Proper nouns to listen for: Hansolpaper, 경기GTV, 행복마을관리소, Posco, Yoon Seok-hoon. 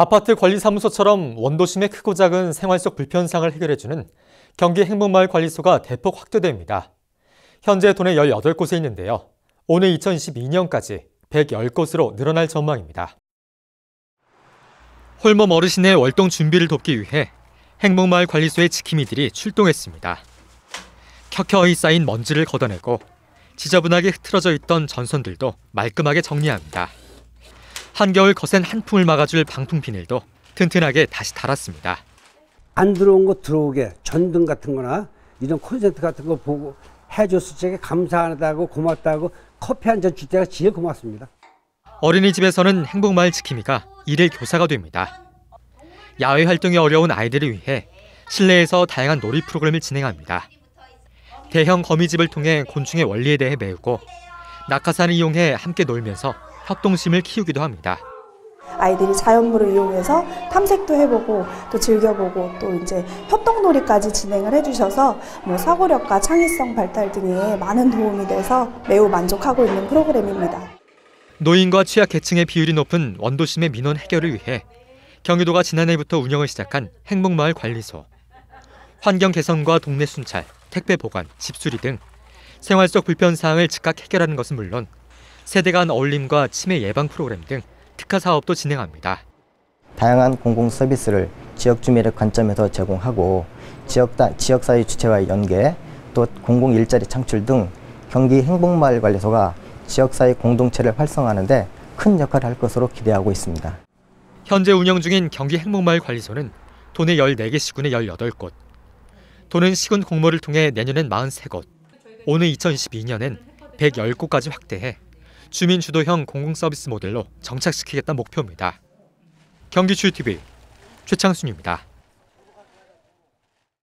아파트 관리사무소처럼 원도심의 크고 작은 생활 속 불편상을 해결해주는 경기 행복마을 관리소가 대폭 확대됩니다. 현재 도내 18곳에 있는데요. 오는 2022년까지 110곳으로 늘어날 전망입니다. 홀몸 어르신의 월동 준비를 돕기 위해 행복마을 관리소의 지킴이들이 출동했습니다. 켜켜이 쌓인 먼지를 걷어내고 지저분하게 흐트러져 있던 전선들도 말끔하게 정리합니다. 한겨울 거센 한풍을 막아줄 방풍 비닐도 튼튼하게 다시 달았습니다. 안 들어온 거 들어오게 전등 같은 거나 이런 콘센트 같은 거 보고 해줬을 적에 감사하다고 고맙다고 커피 한 잔 줄 때가 제일 고맙습니다. 어린이집에서는 행복마을 지킴이가 일일 교사가 됩니다. 야외 활동이 어려운 아이들을 위해 실내에서 다양한 놀이 프로그램을 진행합니다. 대형 거미집을 통해 곤충의 원리에 대해 배우고 낙하산을 이용해 함께 놀면서 협동심을 키우기도 합니다. 아이들이 자연물을 이용해서 탐색도 해보고 또 즐겨보고 또 이제 협동놀이까지 진행을 해주셔서 사고력과 창의성 발달 등에 많은 도움이 돼서 매우 만족하고 있는 프로그램입니다. 노인과 취약계층의 비율이 높은 원도심의 민원 해결을 위해 경기도가 지난해부터 운영을 시작한 행복마을 관리소. 환경 개선과 동네 순찰, 택배 보관, 집수리 등 생활 속 불편사항을 즉각 해결하는 것은 물론 세대 간 어울림과 치매 예방 프로그램 등 특화 사업도 진행합니다. 다양한 공공 서비스를 지역 주민의 관점에서 제공하고 지역사회 주체와의 연계, 또 공공 일자리 창출 등 경기 행복마을 관리소가 지역사회 공동체를 활성화하는 데 큰 역할을 할 것으로 기대하고 있습니다. 현재 운영 중인 경기 행복마을 관리소는 도내 14개 시군의 18곳, 도는 시군 공모를 통해 내년엔 43곳, 오는 2022년엔 110곳까지 확대해 주민 주도형 공공서비스 모델로 정착시키겠다는 목표입니다. 경기GTV 최창순입니다.